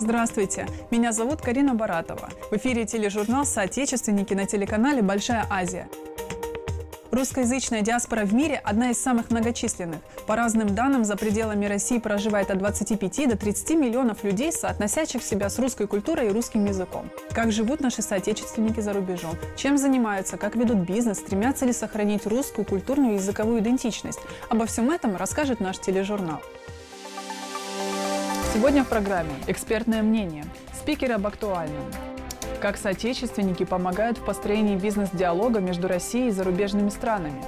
Здравствуйте, меня зовут Карина Баратова. В эфире тележурнал «Соотечественники» на телеканале «Большая Азия». Русскоязычная диаспора в мире – одна из самых многочисленных. По разным данным, за пределами России проживает от 25 до 30 миллионов людей, соотносящих себя с русской культурой и русским языком. Как живут наши соотечественники за рубежом? Чем занимаются? Как ведут бизнес? Стремятся ли сохранить русскую культурную и языковую идентичность? Обо всем этом расскажет наш тележурнал. Сегодня в программе «Экспертное мнение». Спикеры об актуальном. Как соотечественники помогают в построении бизнес-диалога между Россией и зарубежными странами.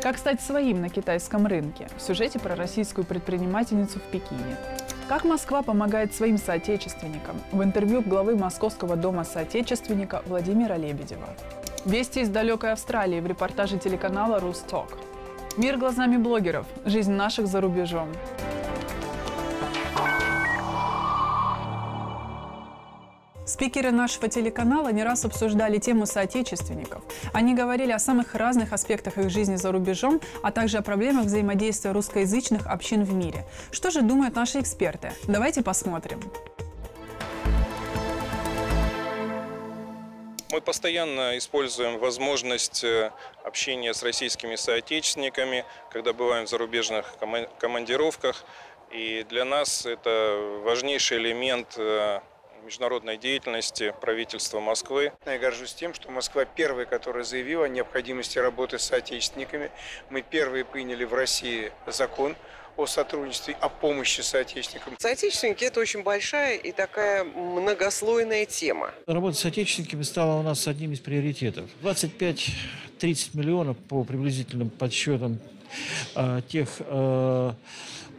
Как стать своим на китайском рынке. В сюжете про российскую предпринимательницу в Пекине. Как Москва помогает своим соотечественникам. В интервью главы Московского дома соотечественника Владимира Лебедева. Вести из далекой Австралии в репортаже телеканала «РусТок». Мир глазами блогеров. Жизнь наших за рубежом. Спикеры нашего телеканала не раз обсуждали тему соотечественников. Они говорили о самых разных аспектах их жизни за рубежом, а также о проблемах взаимодействия русскоязычных общин в мире. Что же думают наши эксперты? Давайте посмотрим. Мы постоянно используем возможность общения с российскими соотечественниками, когда бываем в зарубежных командировках. И для нас это важнейший элемент международной деятельности правительства Москвы. Я горжусь тем, что Москва первая, которая заявила о необходимости работы с соотечественниками. Мы первые приняли в России закон о сотрудничестве, о помощи соотечественникам. Соотечественники – это очень большая и такая многослойная тема. Работа с соотечественниками стала у нас одним из приоритетов. 25-30 миллионов по приблизительным подсчетам тех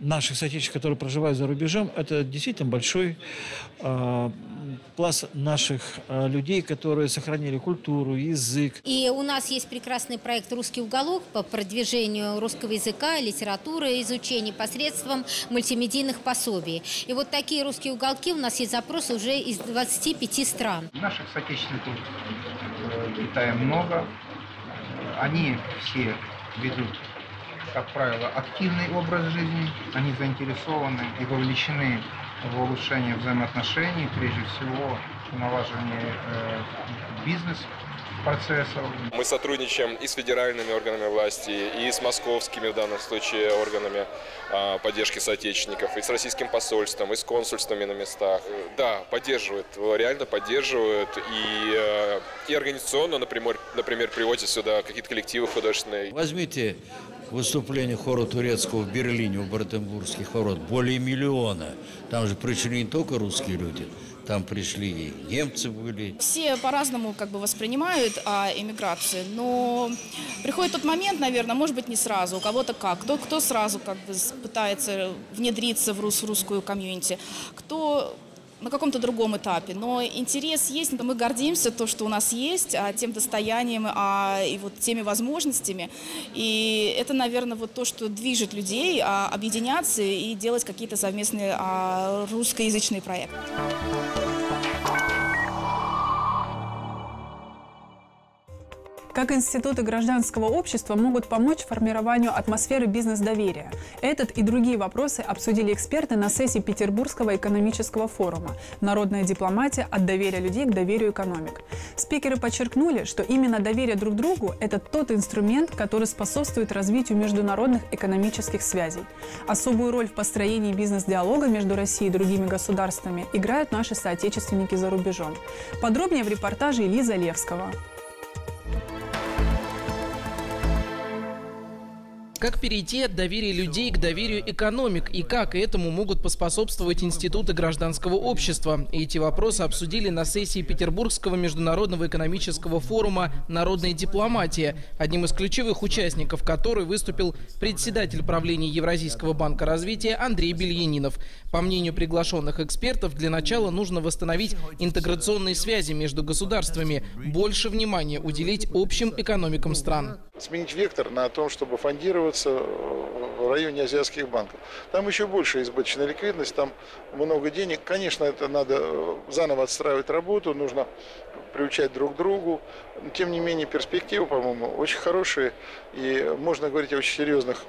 наших соотечественников, которые проживают за рубежом, это действительно большой пласт наших людей, которые сохранили культуру, язык. И у нас есть прекрасный проект «Русский уголок» по продвижению русского языка, литературы, изучения посредством мультимедийных пособий. И вот такие «Русские уголки» у нас есть запросы уже из 25 стран. Наших соотечественников в Китае много. Они все ведут, как правило, активный образ жизни, они заинтересованы и вовлечены в улучшение взаимоотношений, прежде всего в налаживание бизнес-процессов. Мы сотрудничаем и с федеральными органами власти, и с московскими, в данном случае, органами поддержки соотечественников, и с российским посольством, и с консульствами на местах. Да, поддерживают, реально поддерживают, и организационно, например, приводят сюда какие-то коллективы художественные. Возьмите выступление хора турецкого в Берлине у Бранденбургских ворот. Более миллиона. Там же пришли не только русские люди, там пришли и немцы были. Все по-разному как бы воспринимают эмиграцию, но приходит тот момент, наверное, может быть, не сразу, у кого-то как. Кто сразу как бы пытается внедриться в русскую комьюнити, кто на каком-то другом этапе. Но интерес есть, мы гордимся то, что у нас есть, тем достоянием и вот теми возможностями. И это, наверное, вот то, что движет людей объединяться и делать какие-то совместные русскоязычные проекты. Как институты гражданского общества могут помочь формированию атмосферы бизнес-доверия? Этот и другие вопросы обсудили эксперты на сессии Петербургского экономического форума «Народная дипломатия. От доверия людей к доверию экономик». Спикеры подчеркнули, что именно доверие друг другу – это тот инструмент, который способствует развитию международных экономических связей. Особую роль в построении бизнес-диалога между Россией и другими государствами играют наши соотечественники за рубежом. Подробнее в репортаже Лизы Левского. Как перейти от доверия людей к доверию экономик и как этому могут поспособствовать институты гражданского общества? Эти вопросы обсудили на сессии Петербургского международного экономического форума «Народная дипломатия», одним из ключевых участников которой выступил председатель правления Евразийского банка развития Андрей Бельянинов. По мнению приглашенных экспертов, для начала нужно восстановить интеграционные связи между государствами, больше внимания уделить общим экономикам стран. Сменить вектор на том, чтобы фондировать в районе азиатских банков. Там еще больше избыточная ликвидность, там много денег. Конечно, это надо заново отстраивать работу, нужно приучать друг к другу. Но, тем не менее, перспективы, по-моему, очень хорошие. И можно говорить о очень серьезных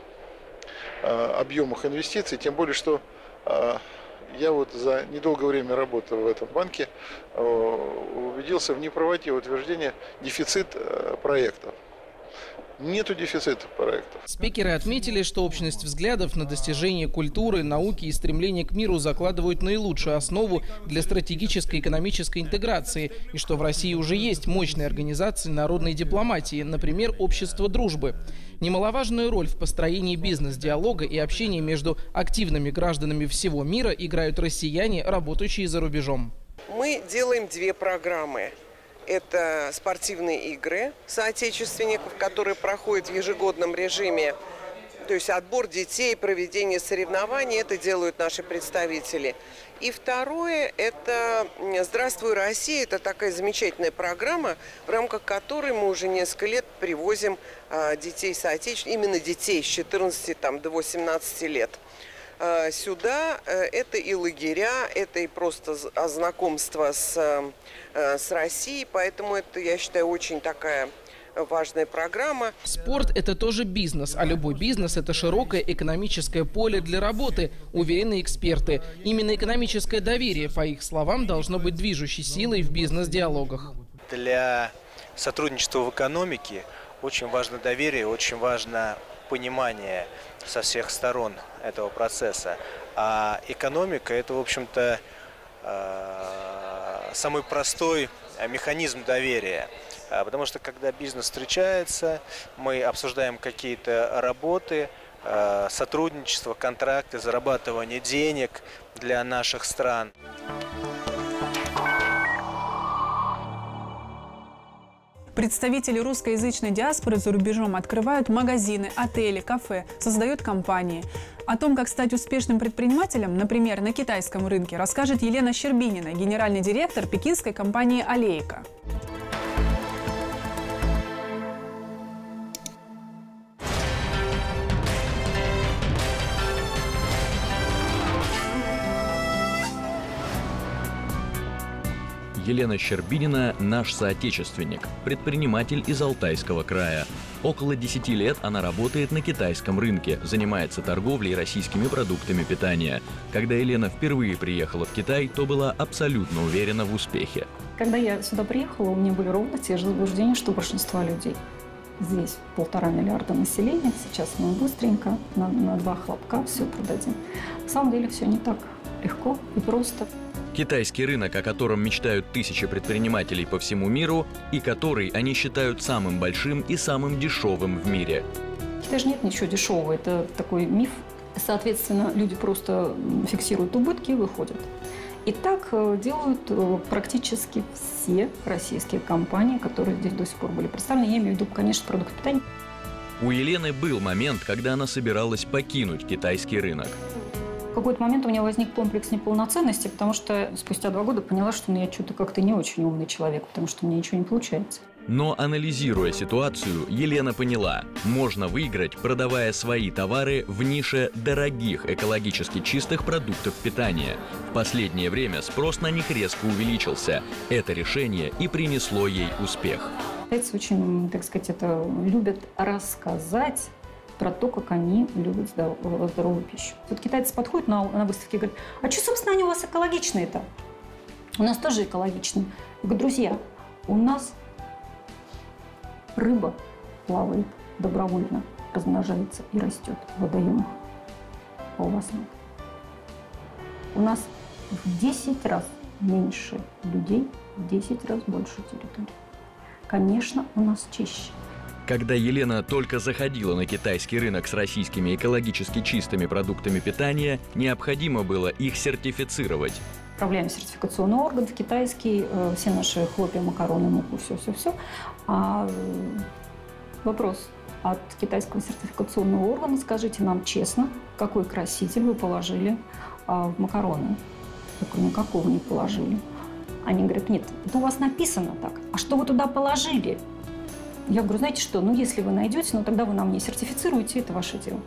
объемах инвестиций. Тем более, что я вот за недолгое время работы в этом банке убедился в неправоте утверждения дефицит проектов. Нету дефицитов проектов. Спикеры отметили, что общность взглядов на достижение культуры, науки и стремление к миру закладывают наилучшую основу для стратегической экономической интеграции, и что в России уже есть мощные организации народной дипломатии, например, Общество дружбы. Немаловажную роль в построении бизнес-диалога и общения между активными гражданами всего мира играют россияне, работающие за рубежом. Мы делаем две программы. Это спортивные игры соотечественников, которые проходят в ежегодном режиме. То есть отбор детей, проведение соревнований, это делают наши представители. И второе, это «Здравствуй, Россия», это такая замечательная программа, в рамках которой мы уже несколько лет привозим детей соотечественников, именно детей с 14 до 18 лет. Сюда это и лагеря, это и просто знакомство с Россией, поэтому это, я считаю, очень такая важная программа. Спорт – это тоже бизнес, а любой бизнес – это широкое экономическое поле для работы, уверены эксперты. Именно экономическое доверие, по их словам, должно быть движущей силой в бизнес-диалогах. Для сотрудничества в экономике очень важно доверие, очень важно понимание со всех сторон этого процесса. А экономика – это, в общем-то, самый простой механизм доверия. Потому что, когда бизнес встречается, мы обсуждаем какие-то работы, сотрудничество, контракты, зарабатывание денег для наших стран. Представители русскоязычной диаспоры за рубежом открывают магазины, отели, кафе, создают компании. О том, как стать успешным предпринимателем, например, на китайском рынке, расскажет Елена Щербинина, генеральный директор пекинской компании «Алейка». Елена Щербинина – наш соотечественник, предприниматель из Алтайского края. Около 10 лет она работает на китайском рынке, занимается торговлей российскими продуктами питания. Когда Елена впервые приехала в Китай, то была абсолютно уверена в успехе. Когда я сюда приехала, у меня были ровно те же заблуждения, что у большинства людей. Здесь 1,5 миллиарда населения, сейчас мы быстренько на два хлопка все продадим. На самом деле все не так легко и просто. Китайский рынок, о котором мечтают тысячи предпринимателей по всему миру, и который они считают самым большим и самым дешевым в мире. В Китае же нет ничего дешевого, это такой миф. Соответственно, люди просто фиксируют убытки и выходят. И так делают практически все российские компании, которые здесь до сих пор были представлены. Я имею в виду, конечно, продукты питания. У Елены был момент, когда она собиралась покинуть китайский рынок. В какой-то момент у меня возник комплекс неполноценности, потому что спустя 2 года поняла, что я что-то как-то не очень умный человек, потому что у меня ничего не получается. Но анализируя ситуацию, Елена поняла, можно выиграть, продавая свои товары в нише дорогих экологически чистых продуктов питания. В последнее время спрос на них резко увеличился. Это решение и принесло ей успех. Китайцы очень, так сказать, это любят рассказать про то, как они любят здоровую пищу. Вот китайцы подходят на выставке и говорят: а что, собственно, они у вас экологичные-то? У нас тоже экологичные. Я говорю: друзья, у нас рыба плавает добровольно, размножается и растет в водоемах, а у вас нет. У нас в 10 раз меньше людей, в 10 раз больше территории. Конечно, у нас чище. Когда Елена только заходила на китайский рынок с российскими экологически чистыми продуктами питания, необходимо было их сертифицировать. Отправляем в сертификационный орган, в китайский, все наши хлопья, макароны, муку, все-все-все. А вопрос от китайского сертификационного органа: скажите нам честно, какой краситель вы положили в макароны? Я говорю: никакого не положили. Они говорят: нет, это у вас написано так. А что вы туда положили? Я говорю: знаете что, ну если вы найдете, ну тогда вы нам не сертифицируете, это ваше дело.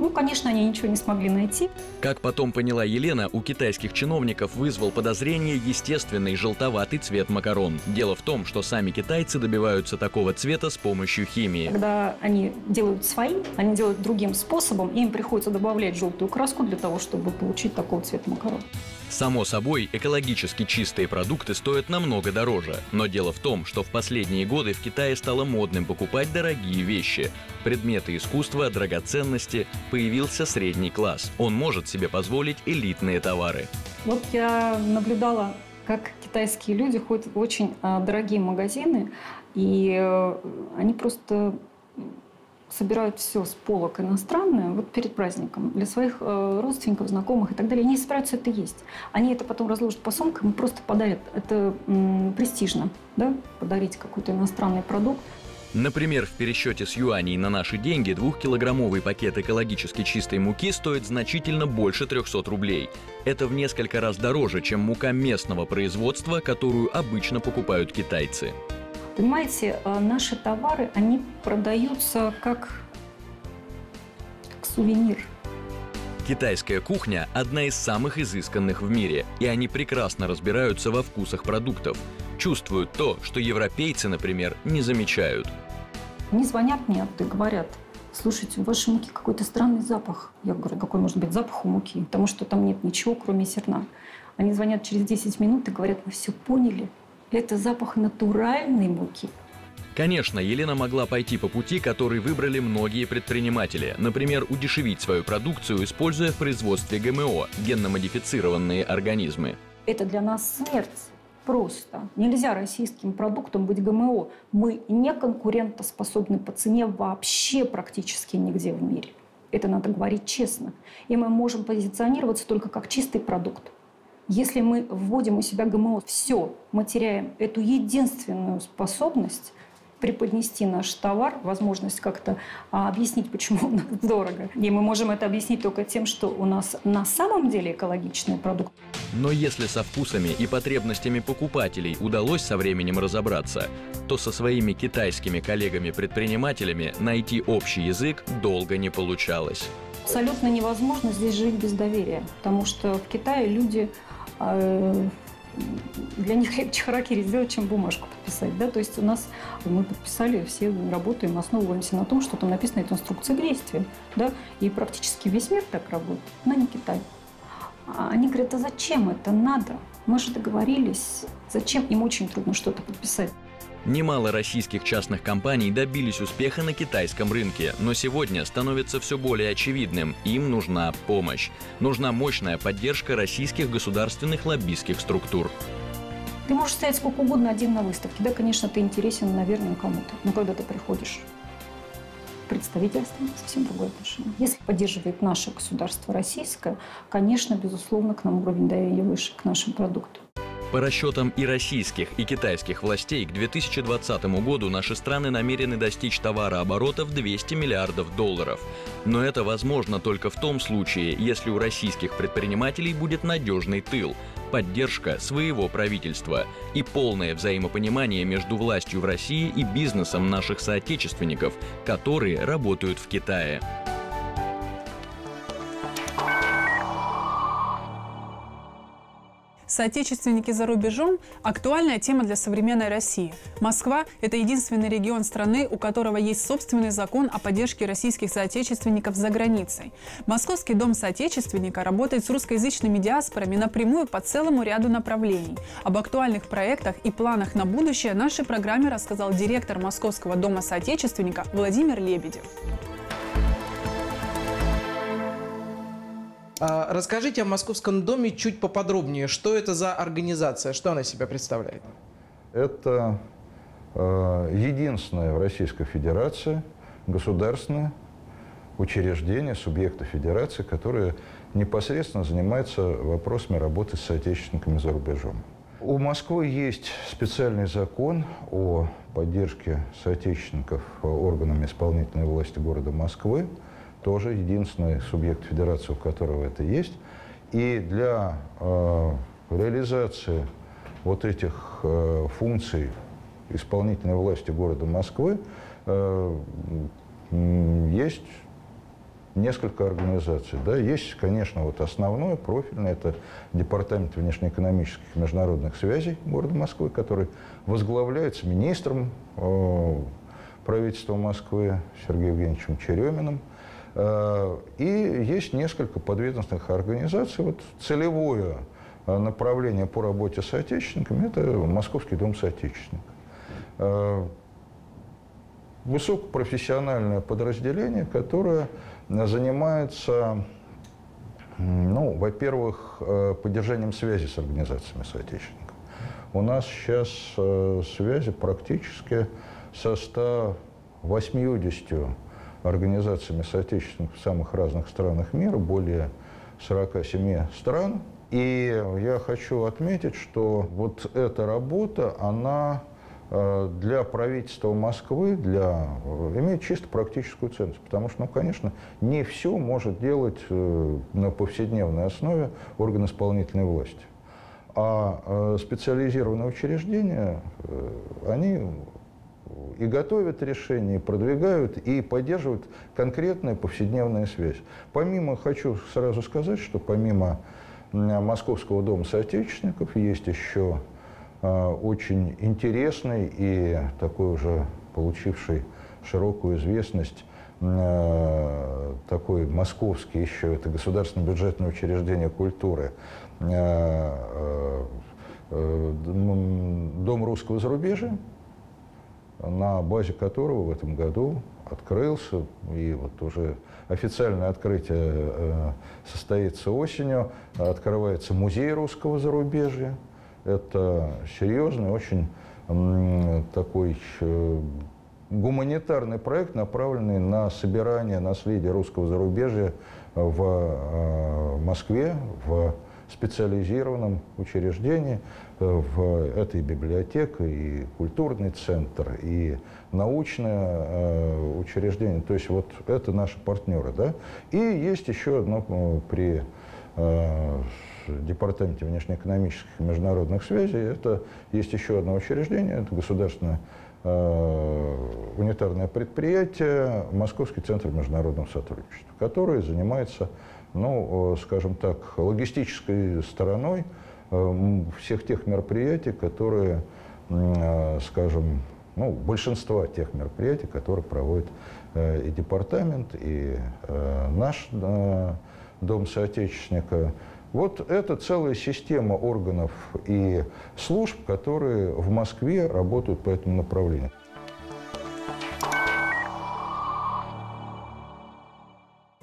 Ну, конечно, они ничего не смогли найти. Как потом поняла Елена, у китайских чиновников вызвал подозрение естественный желтоватый цвет макарон. Дело в том, что сами китайцы добиваются такого цвета с помощью химии. Когда они делают свои, они делают другим способом, и им приходится добавлять желтую краску для того, чтобы получить такого цвета макарон. Само собой, экологически чистые продукты стоят намного дороже. Но дело в том, что в последние годы в Китае стало модным покупать дорогие вещи. Предметы искусства, драгоценности, появился средний класс. Он может себе позволить элитные товары. Вот я наблюдала, как китайские люди ходят в очень дорогие магазины, и они просто собирают все с полок иностранное вот перед праздником для своих родственников, знакомых и так далее. Они собираются это есть. Они это потом разложат по сумкам и просто подарят. Это престижно, да? Подарить какой-то иностранный продукт. Например, в пересчете с юаней на наши деньги 2-килограммовый пакет экологически чистой муки стоит значительно больше 300 рублей. Это в несколько раз дороже, чем мука местного производства, которую обычно покупают китайцы. Понимаете, наши товары, они продаются как сувенир. Китайская кухня – одна из самых изысканных в мире, и они прекрасно разбираются во вкусах продуктов. Чувствуют то, что европейцы, например, не замечают. Они звонят мне и говорят: слушайте, у вашей муки какой-то странный запах. Я говорю: какой может быть запах у муки? Потому что там нет ничего, кроме зерна. Они звонят через 10 минут и говорят: мы все поняли. Это запах натуральной муки. Конечно, Елена могла пойти по пути, который выбрали многие предприниматели. Например, удешевить свою продукцию, используя в производстве ГМО, генно-модифицированные организмы. Это для нас смерть. Просто. Нельзя российским продуктам быть ГМО. Мы не конкурентоспособны по цене вообще практически нигде в мире. Это надо говорить честно. И мы можем позиционироваться только как чистый продукт. Если мы вводим у себя ГМО, все, мы теряем эту единственную способность преподнести наш товар, возможность как-то объяснить, почему он дорого. И мы можем это объяснить только тем, что у нас на самом деле экологичный продукт. Но если со вкусами и потребностями покупателей удалось со временем разобраться, то со своими китайскими коллегами-предпринимателями найти общий язык долго не получалось. Абсолютно невозможно здесь жить без доверия, потому что в Китае люди... Для них легче харакири сделать, чем бумажку подписать. Да? То есть у нас мы подписали, все работаем, основываемся на том, что там написано эта инструкция к действию. Да? И практически весь мир так работает, но не Китай. Они говорят: а зачем это надо? Мы же договорились. Зачем? Им очень трудно что-то подписать. Немало российских частных компаний добились успеха на китайском рынке, но сегодня становится все более очевидным – им нужна помощь. Нужна мощная поддержка российских государственных лоббистских структур. Ты можешь стоять сколько угодно один на выставке. Да, конечно, ты интересен, наверное, кому-то. Но когда ты приходишь к представительствам, совсем другое отношение. Если поддерживает наше государство российское, конечно, безусловно, к нам уровень доверия выше, к нашим продуктам. По расчетам и российских, и китайских властей, к 2020 году наши страны намерены достичь товарооборота в 200 миллиардов долларов. Но это возможно только в том случае, если у российских предпринимателей будет надежный тыл, поддержка своего правительства и полное взаимопонимание между властью в России и бизнесом наших соотечественников, которые работают в Китае. Соотечественники за рубежом – актуальная тема для современной России. Москва – это единственный регион страны, у которого есть собственный закон о поддержке российских соотечественников за границей. Московский дом соотечественника работает с русскоязычными диаспорами напрямую по целому ряду направлений. Об актуальных проектах и планах на будущее нашей программе рассказал директор Московского дома соотечественника Владимир Лебедев. Расскажите о Московском доме чуть поподробнее. Что это за организация? Что она себя представляет? Это единственное в Российской Федерации государственное учреждение, субъекта Федерации, которое непосредственно занимается вопросами работы с соотечественниками за рубежом. У Москвы есть специальный закон о поддержке соотечественников органами исполнительной власти города Москвы. Тоже единственный субъект федерации, у которого это есть. И для реализации вот этих функций исполнительной власти города Москвы есть несколько организаций. Да, есть, конечно, вот основное, профильное, это Департамент внешнеэкономических и международных связей города Москвы, который возглавляется министром правительства Москвы Сергеем Евгеньевичем Череминым. И есть несколько подведомственных организаций. Вот целевое направление по работе с соотечественниками – это Московский дом соотечественника. Высокопрофессиональное подразделение, которое занимается, ну, во-первых, поддержанием связи с организациями соотечественников. У нас сейчас связи практически со 180 организациями соотечественников в самых разных странах мира, более 47 стран. И я хочу отметить, что вот эта работа, она для правительства Москвы имеет чисто практическую ценность. Потому что, ну, конечно, не все может делать на повседневной основе орган исполнительной власти. А специализированные учреждения, они и готовят решения, и продвигают, и поддерживают конкретную повседневную связь. Помимо, хочу сразу сказать, что помимо Московского дома соотечественников есть еще очень интересный и такой уже получивший широкую известность такой московский еще, это государственное бюджетное учреждение культуры, дом русского зарубежья, на базе которого в этом году открылся, и вот уже официальное открытие состоится осенью, открывается музей русского зарубежья. Это серьезный, очень такой гуманитарный проект, направленный на собирание наследия русского зарубежья в Москве, в специализированном учреждении. В этой библиотеке и культурный центр, и научное учреждение. То есть вот это наши партнеры. Да? И есть еще одно при Департаменте внешнеэкономических и международных связей. Это есть еще одно учреждение, это государственное унитарное предприятие Московский центр международного сотрудничества, который занимается, ну, скажем так, логистической стороной всех тех мероприятий, которые, скажем, ну, большинства тех мероприятий, которые проводит и департамент, и наш дом соотечественника. Вот это целая система органов и служб, которые в Москве работают по этому направлению.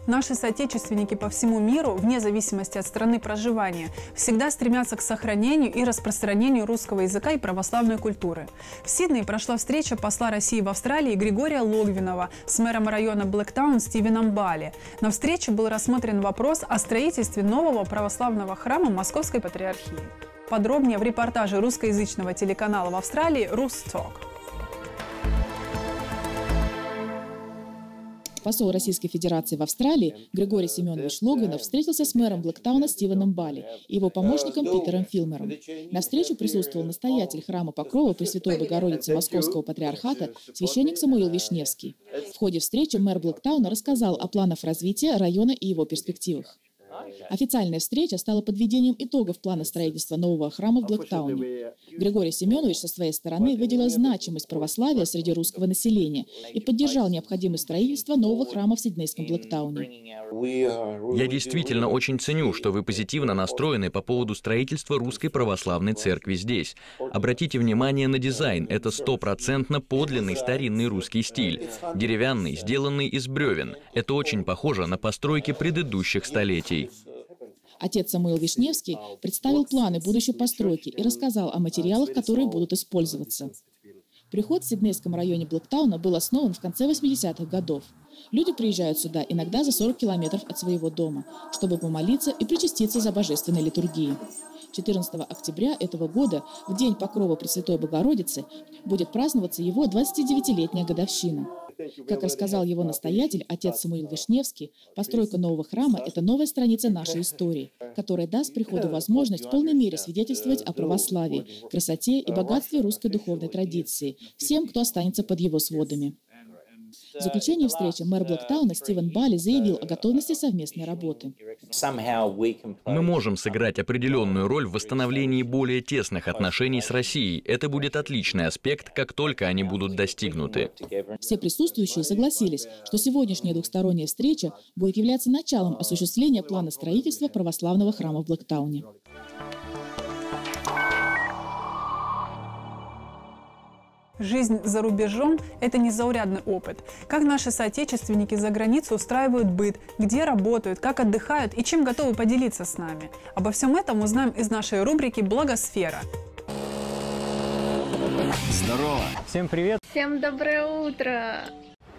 Наши соотечественники по всему миру, вне зависимости от страны проживания, всегда стремятся к сохранению и распространению русского языка и православной культуры. В Сиднее прошла встреча посла России в Австралии Григория Логвинова с мэром района Блэктаун Стивеном Бали. На встрече был рассмотрен вопрос о строительстве нового православного храма Московской Патриархии. Подробнее в репортаже русскоязычного телеканала в Австралии «РусТок». Посол Российской Федерации в Австралии Григорий Семенович Логвинов встретился с мэром Блэктауна Стивеном Бали и его помощником Питером Филмером. На встрече присутствовал настоятель храма Покрова Пресвятой Богородицы Московского патриархата священник Самуил Вишневский. В ходе встречи мэр Блэктауна рассказал о планах развития района и его перспективах. Официальная встреча стала подведением итогов плана строительства нового храма в Блэктауне. Григорий Семенович со своей стороны выделил значимость православия среди русского населения и поддержал необходимость строительства нового храма в сиднейском Блэктауне. Я действительно очень ценю, что вы позитивно настроены по поводу строительства русской православной церкви здесь. Обратите внимание на дизайн. Это стопроцентно подлинный старинный русский стиль. Деревянный, сделанный из бревен. Это очень похоже на постройки предыдущих столетий. Отец Самуил Вишневский представил планы будущей постройки и рассказал о материалах, которые будут использоваться. Приход в сиднейском районе Блэктауна был основан в конце 80-х годов. Люди приезжают сюда иногда за 40 километров от своего дома, чтобы помолиться и причаститься за божественной литургией. 14 октября этого года, в день Покрова Пресвятой Богородицы, будет праздноваться его 29-летняя годовщина. Как рассказал его настоятель, отец Самуил Вишневский, постройка нового храма – это новая страница нашей истории, которая даст приходу возможность в полной мере свидетельствовать о православии, красоте и богатстве русской духовной традиции всем, кто останется под его сводами. В заключении встречи мэр Блэктауна Стивен Бали заявил о готовности совместной работы. Мы можем сыграть определенную роль в восстановлении более тесных отношений с Россией. Это будет отличный аспект, как только они будут достигнуты. Все присутствующие согласились, что сегодняшняя двухсторонняя встреча будет являться началом осуществления плана строительства православного храма в Блэктауне. Жизнь за рубежом – это незаурядный опыт. Как наши соотечественники за границу устраивают быт, где работают, как отдыхают и чем готовы поделиться с нами. Обо всем этом узнаем из нашей рубрики «Благосфера». Здорово! Всем привет! Всем доброе утро!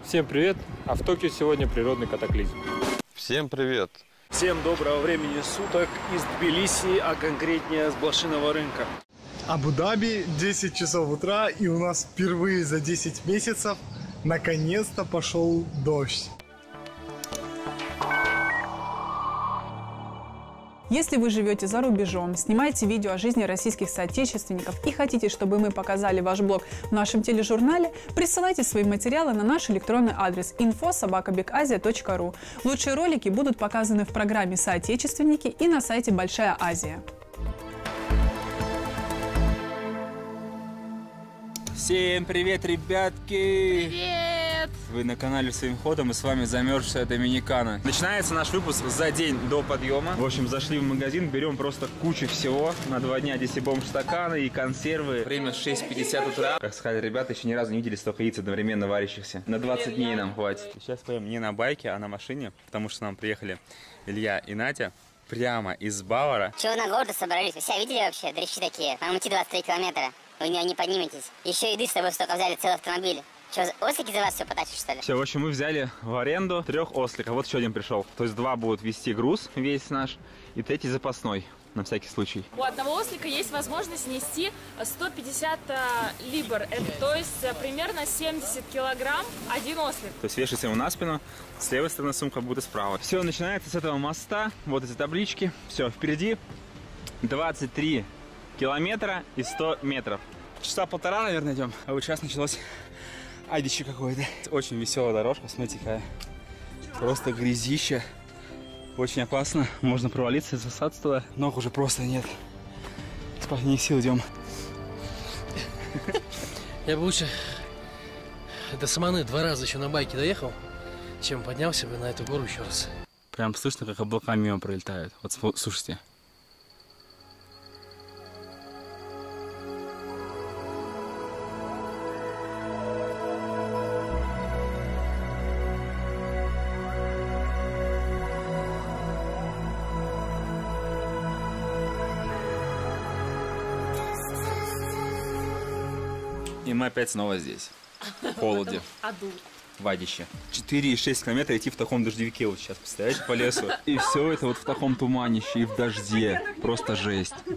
Всем привет! А в Токио сегодня природный катаклизм. Всем привет! Всем доброго времени суток из Тбилиси, а конкретнее с Блошиного рынка. Абу-Даби, 10 часов утра, и у нас впервые за 10 месяцев наконец-то пошел дождь. Если вы живете за рубежом, снимаете видео о жизни российских соотечественников и хотите, чтобы мы показали ваш блог в нашем тележурнале, присылайте свои материалы на наш электронный адрес info@bigasia.ru. Лучшие ролики будут показаны в программе «Соотечественники» и на сайте «Большая Азия». Всем привет, ребятки! Привет! Вы на канале «Своим ходом», и с вами замерзшая Доминикана. Начинается наш выпуск за день до подъема. В общем, зашли в магазин, берем просто кучу всего. На 2 дня 10 бомб штаканы и консервы. Время 6:50 утра. Как сказали ребята, еще ни разу не видели столько яиц одновременно варящихся. На 20 дней нам хватит. Сейчас поем не на байке, а на машине, потому что нам приехали Илья и Натя. Прямо из Бавара. Чего на гордо собрались? Вы себя видели вообще? Дрищи такие. Вам идти 23 километра. Вы не подниметесь. Еще еды с собой столько взяли, целый автомобиль. Что, ослики за вас все потащишь, что ли? Все, в общем, мы взяли в аренду 3 ослика. Вот еще один пришел. То есть 2 будут вести груз весь наш, и 3 запасной, на всякий случай. У одного ослика есть возможность нести 150 либр. Это, то есть примерно 70 килограмм один ослик. То есть вешается ему на спину, с левой стороны сумка будет справа. Все начинается с этого моста, вот эти таблички. Все, впереди 23 километра и 100 метров. Часа 1,5, наверное, идем. А вот сейчас началось адище какое-то. Очень веселая дорожка, смотрите, какая. Просто грязища. Очень опасно. Можно провалиться, засаться туда. Ног уже просто нет. С последней сил идем. Я бы лучше до Саманы 2 раза еще на байке доехал, чем поднялся бы на эту гору еще раз. Прям слышно, как облака мимо пролетают. Вот слушайте. И мы опять снова здесь, в холоде, в адище. 4,6 километра идти в таком дождевике вот сейчас, представляете, по лесу. И все это вот в таком туманище и в дожде. Просто жесть. Вы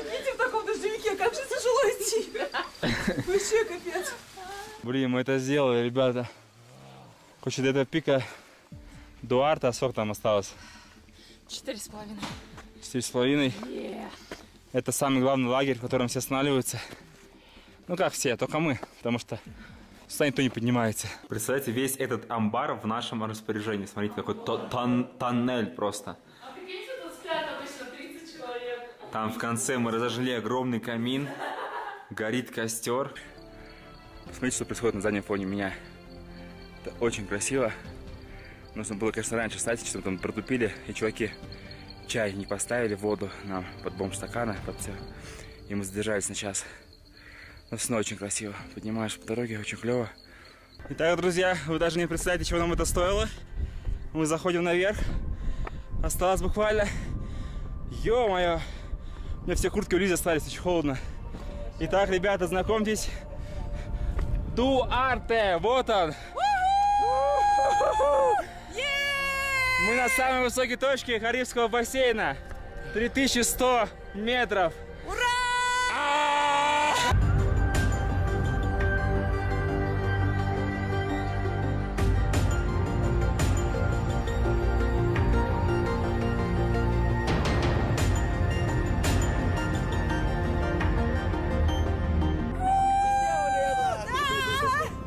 идите в таком дождевике, как же тяжело идти. Вообще капец. Блин, мы это сделали, ребята. Короче, до этого пика Дуарта, а сколько там осталось? 4,5. 4,5? Это самый главный лагерь, в котором все останавливаются. Ну как все, только мы, потому что сюда никто не поднимается. Представляете, весь этот амбар в нашем распоряжении. Смотрите, какой тоннель просто. А прикиньте, тут спят обычно 30 человек. Там в конце мы разожгли огромный камин, горит костер. Смотрите, что происходит на заднем фоне меня. Это очень красиво. Нужно было, конечно, раньше встать, чтобы там протупили. И чуваки чай не поставили, воду нам под бомб-стакана, под все. И мы задержались на час. Но все равно очень красиво. Поднимаешь по дороге, очень клево. Итак, друзья, вы даже не представляете, чего нам это стоило. Мы заходим наверх. Осталось буквально... Ё-моё! У меня все куртки у Лизы остались, очень холодно. Итак, ребята, знакомьтесь. Дуарте! Вот он! Мы на самой высокой точке Карибского бассейна. 3100 метров.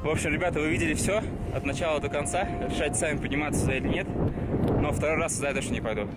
В общем, ребята, вы видели все от начала до конца. Решайте сами, подниматься сюда или нет. Но второй раз сюда я точно не пойду.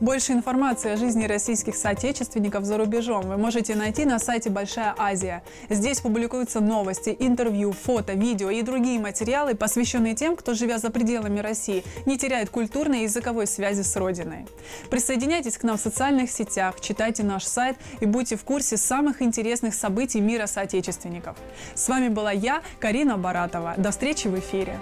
Больше информации о жизни российских соотечественников за рубежом вы можете найти на сайте «Большая Азия». Здесь публикуются новости, интервью, фото, видео и другие материалы, посвященные тем, кто, живя за пределами России, не теряет культурной и языковой связи с родиной. Присоединяйтесь к нам в социальных сетях, читайте наш сайт и будьте в курсе самых интересных событий мира соотечественников. С вами была я, Карина Баратова. До встречи в эфире!